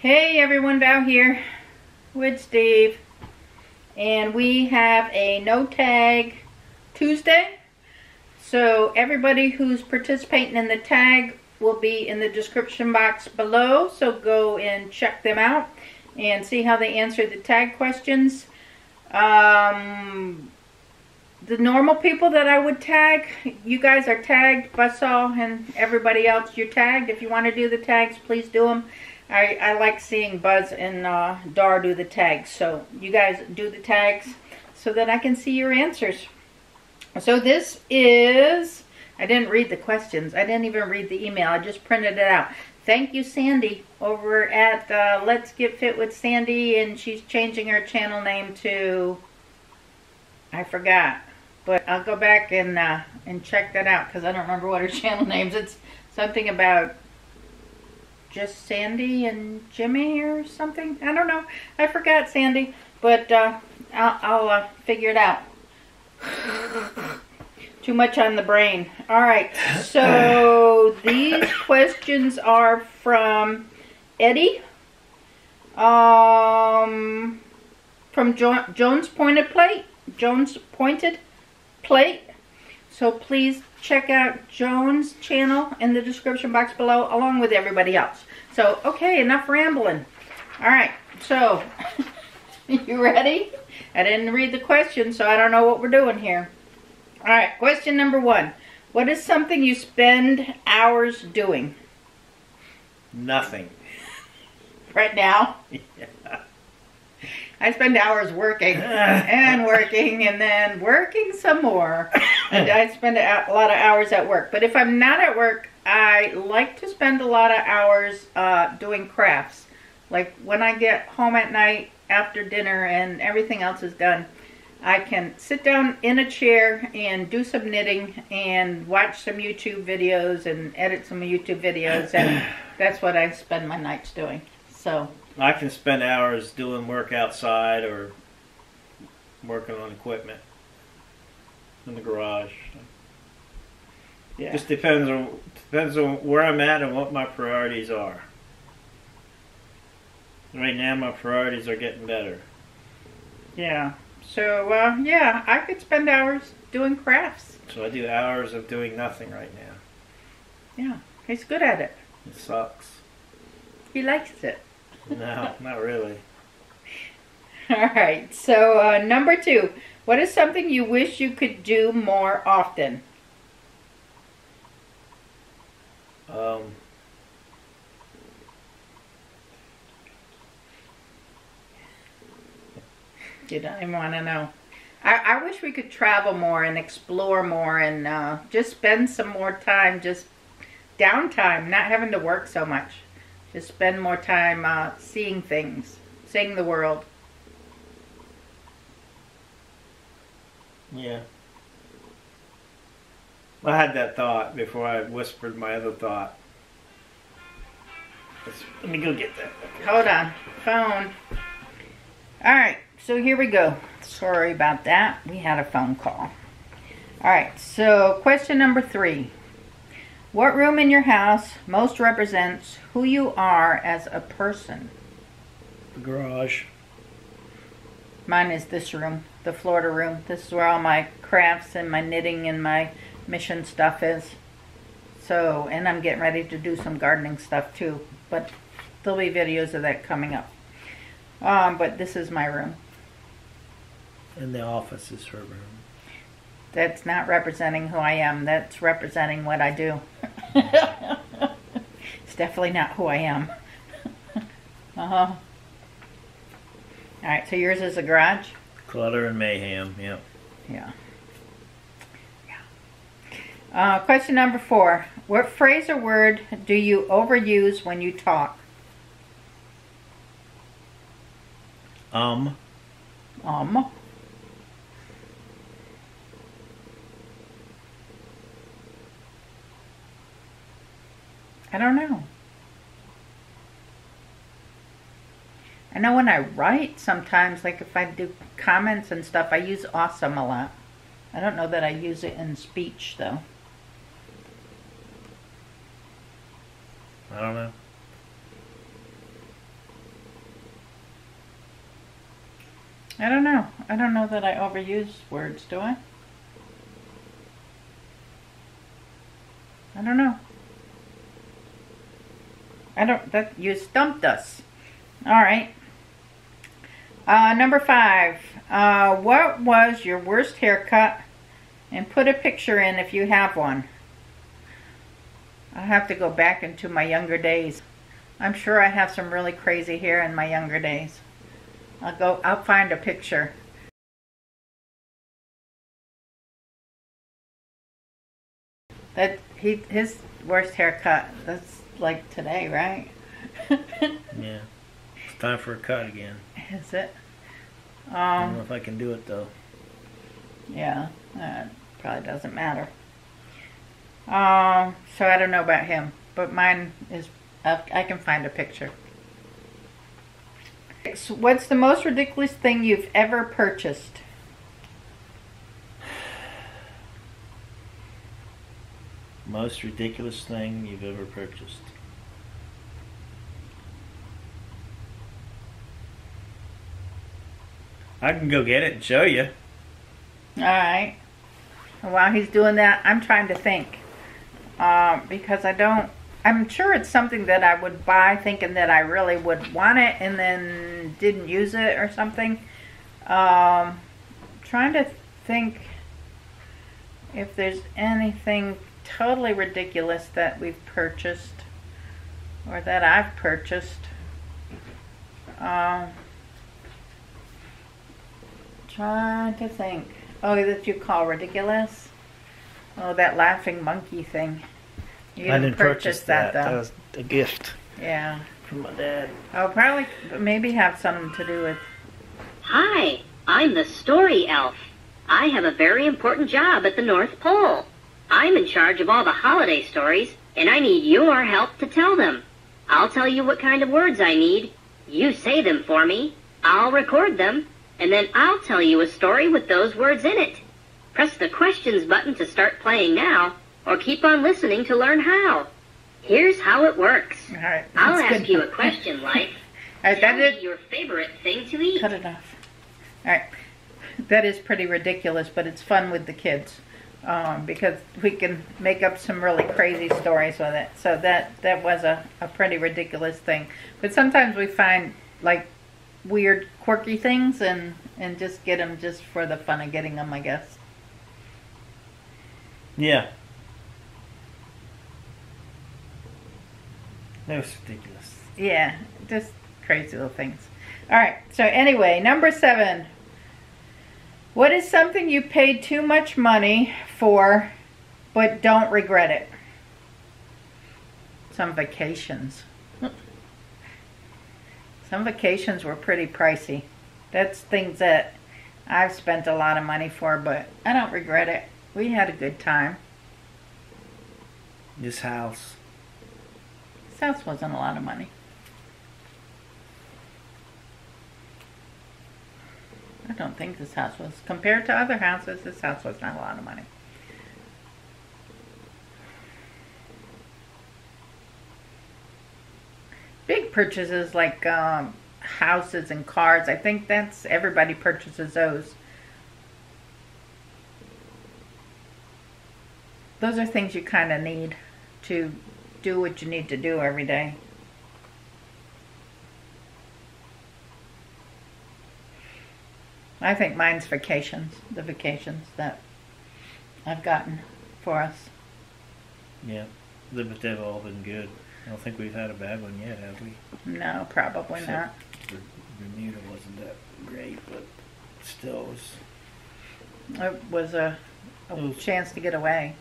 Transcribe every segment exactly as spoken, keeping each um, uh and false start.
Hey everyone, Val here with Steve, and we have a no tag Tuesday. So everybody who's participating in the tag will be in the description box below, so go and check them out and see how they answer the tag questions. Um, the normal people that I would tag, you guys are tagged, Buzzsaw and everybody else, you're tagged. If you want to do the tags, please do them. I, I like seeing Buzz and uh, Dar do the tags, so you guys do the tags so that I can see your answers. So this is, I didn't read the questions, I didn't even read the email, I just printed it out. Thank you, Sandy, over at uh, Let's Get Fit with Sandy, and she's changing her channel name to, I forgot, but I'll go back and uh, and check that out because I don't remember what her channel name is. It's something about just Sandy and Jimmy or something. I don't know. I forgot, Sandy, but uh, I'll, I'll uh, figure it out. Too much on the brain. All right, so these questions are from Eddie, um, from jo Joan's Pointed Plate. Joan's Pointed Plate. So please check out Joan's channel in the description box below, along with everybody else. So, okay, enough rambling. All right, so you ready? I didn't read the question, so I don't know what we're doing here. All right, question number one. What is something you spend hours doing? Nothing. Right now? Yeah. I spend hours working and working and then working some more. And I spend a lot of hours at work. But if I'm not at work, I like to spend a lot of hours uh, doing crafts. Like when I get home at night after dinner and everything else is done, I can sit down in a chair and do some knitting and watch some YouTube videos and edit some YouTube videos, and that's what I spend my nights doing. So I can spend hours doing work outside or working on equipment in the garage. Yeah. Just depends on depends on where I'm at and what my priorities are. Right now my priorities are getting better. Yeah. So, uh, yeah, I could spend hours doing crafts. So I do hours of doing nothing right now. Yeah, he's good at it. It sucks. He likes it. No, not really. All right, so uh, number two. What is something you wish you could do more often? Um... You don't even want to know. I, I wish we could travel more and explore more and uh, just spend some more time, just downtime, not having to work so much. Just spend more time uh, seeing things, seeing the world. Yeah. I had that thought before I whispered my other thought. Let's, let me go get that. Hold on. Phone. All right. So here we go. Sorry about that. We had a phone call. All right, so question number three. What room in your house most represents who you are as a person? The garage. Mine is this room, the Florida room. This is where all my crafts and my knitting and my mission stuff is. So, and I'm getting ready to do some gardening stuff too, but there'll be videos of that coming up. Um, but this is my room. And the office is her room. That's not representing who I am. That's representing what I do. It's definitely not who I am. Uh-huh. Alright, so yours is a garage? Clutter and mayhem, yep. Yeah. Yeah. Uh, question number four. What phrase or word do you overuse when you talk? Um. Um. I don't know. I know when I write sometimes, like if I do comments and stuff, I use awesome a lot. I don't know that I use it in speech, though. I don't know. I don't know. I don't know that I overuse words, do I? I don't know. I don't, that, you stumped us. All right. Uh, number five. Uh, what was your worst haircut? And put a picture in if you have one. I'll have to go back into my younger days. I'm sure I have some really crazy hair in my younger days. I'll go, I'll find a picture. That he his worst haircut, that's like today, right? Yeah. It's time for a cut again. Is it? Um, I don't know if I can do it though. Yeah, that probably doesn't matter. Uh, so I don't know about him, but mine is, I've, I can find a picture. What's the most ridiculous thing you've ever purchased? Most ridiculous thing you've ever purchased. I can go get it and show you. All right. And while he's doing that, I'm trying to think. Uh, because I don't... I'm sure it's something that I would buy thinking that I really would want it and then didn't use it or something. Um, trying to think if there's anything totally ridiculous that we've purchased or that I've purchased. Um, trying to think. Oh, that you call ridiculous? Oh, that laughing monkey thing. You didn't, I didn't purchase, purchase that, that though. That was a gift. Yeah. From my dad. I'll probably maybe have something to do with... Hi, I'm the story elf. I have a very important job at the North Pole. I'm in charge of all the holiday stories, and I need your help to tell them. I'll tell you what kind of words I need. You say them for me. I'll record them, and then I'll tell you a story with those words in it. Press the questions button to start playing now, or keep on listening to learn how. Here's how it works. All right, I'll ask good. you a question like, all right, that is your favorite thing to eat. Cut it off. All right. That is pretty ridiculous, but it's fun with the kids um, because we can make up some really crazy stories with it. So that, that was a, a pretty ridiculous thing. But sometimes we find like weird, quirky things and, and just get them just for the fun of getting them, I guess. Yeah. That was ridiculous. Yeah, just crazy little things. All right, so anyway, number seven. What is something you paid too much money for, but don't regret it? Some vacations. Some vacations were pretty pricey. That's things that I've spent a lot of money for, but I don't regret it. We had a good time. This house. This house wasn't a lot of money. I don't think this house was. Compared to other houses, this house was not a lot of money. Big purchases like um, houses and cars, I think that's, everybody purchases those. Those are things you kind of need to do what you need to do every day. I think mine's vacations, the vacations that I've gotten for us. Yeah, but they've all been good. I don't think we've had a bad one yet, have we? No, probably Except not. Bermuda wasn't that great, but still was... It was a, a it was, chance to get away.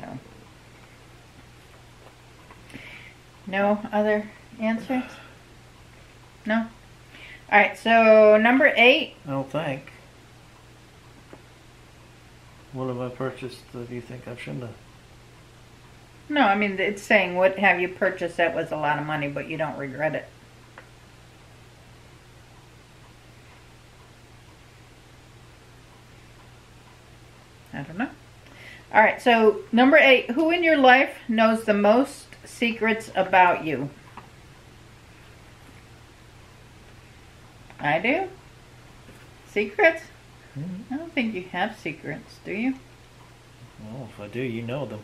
Yeah. So... No other answers? No? Alright, so number eight. I don't think. What have I purchased that you think I shouldn't have? No, I mean, it's saying what have you purchased that was a lot of money, but you don't regret it. I don't know. Alright, so number eight. Who in your life knows the most secrets about you. I do. Secrets? Mm-hmm. I don't think you have secrets, do you? Well, if I do, you know them.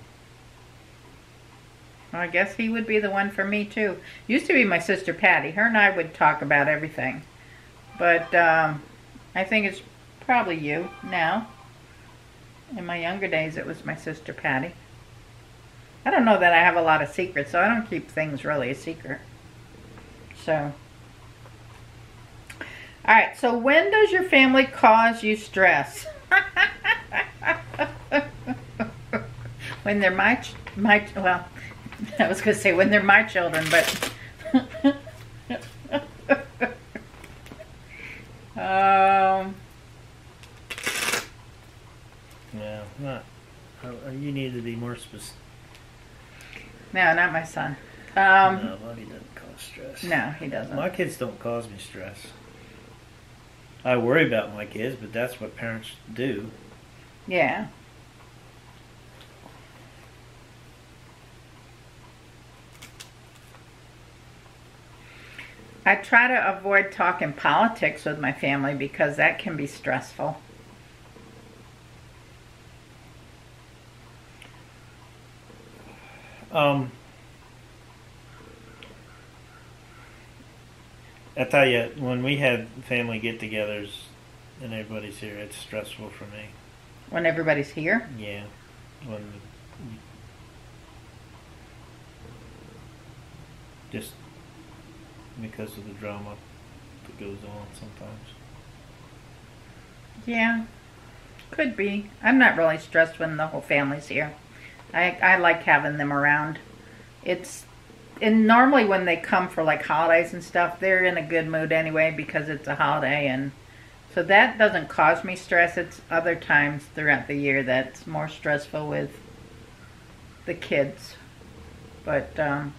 Well, I guess he would be the one for me, too. Used to be my sister, Patty. Her and I would talk about everything. But um, I think it's probably you now. In my younger days, it was my sister, Patty. I don't know that I have a lot of secrets, so I don't keep things really a secret. So... All right, so when does your family cause you stress? When they're my, ch my well, I was going to say when they're my children, but... um. Yeah, not, you need to be more specific. No, not my son. Um, no, Buddy doesn't cause stress. No, he doesn't. My kids don't cause me stress. I worry about my kids, but that's what parents do. Yeah. I try to avoid talking politics with my family because that can be stressful. Um... I tell you, when we have family get-togethers and everybody's here, it's stressful for me. When everybody's here? Yeah. When just because of the drama that goes on sometimes. Yeah, could be. I'm not really stressed when the whole family's here. I I like having them around. It's. And normally when they come for like holidays and stuff, they're in a good mood anyway because it's a holiday, and so that doesn't cause me stress. It's other times throughout the year that's more stressful with the kids. But um,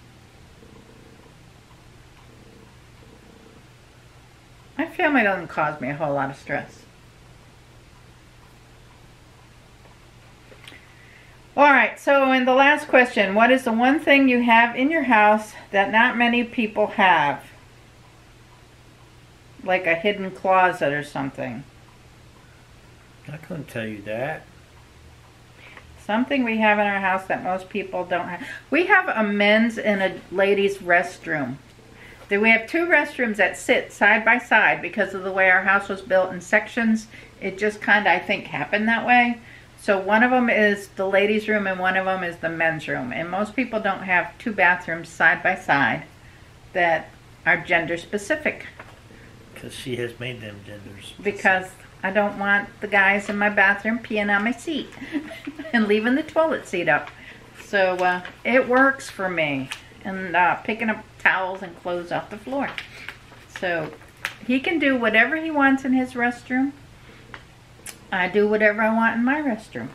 my family doesn't cause me a whole lot of stress. Alright, so in the last question, what is the one thing you have in your house that not many people have? Like a hidden closet or something. I couldn't tell you that. Something we have in our house that most people don't have. We have a men's and a ladies' restroom. We have two restrooms that sit side by side because of the way our house was built in sections. It just kind of, I think, happened that way. So one of them is the ladies' room and one of them is the men's room. And most people don't have two bathrooms side by side that are gender specific. Because she has made them gender specific. Because I don't want the guys in my bathroom peeing on my seat and leaving the toilet seat up. So uh, it works for me. And uh, picking up towels and clothes off the floor. So he can do whatever he wants in his restroom. I do whatever I want in my restroom.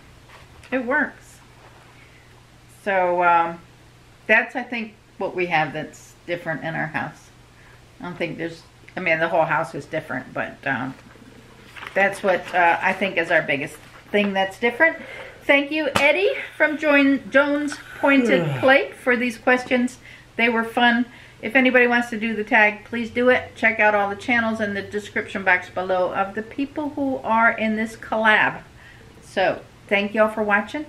It works. So, um, that's, I think, what we have that's different in our house. I don't think there's, I mean, the whole house is different, but um, that's what uh, I think is our biggest thing that's different. Thank you, Eddie, from Joan's Pointed Plate for these questions. They were fun. If anybody wants to do the tag, please do it. Check out all the channels in the description box below of the people who are in this collab. So, thank y'all for watching.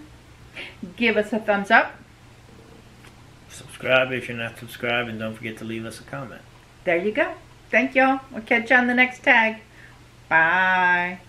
Give us a thumbs up. Subscribe if you're not subscribed, and don't forget to leave us a comment. There you go. Thank y'all. We'll catch you on the next tag. Bye.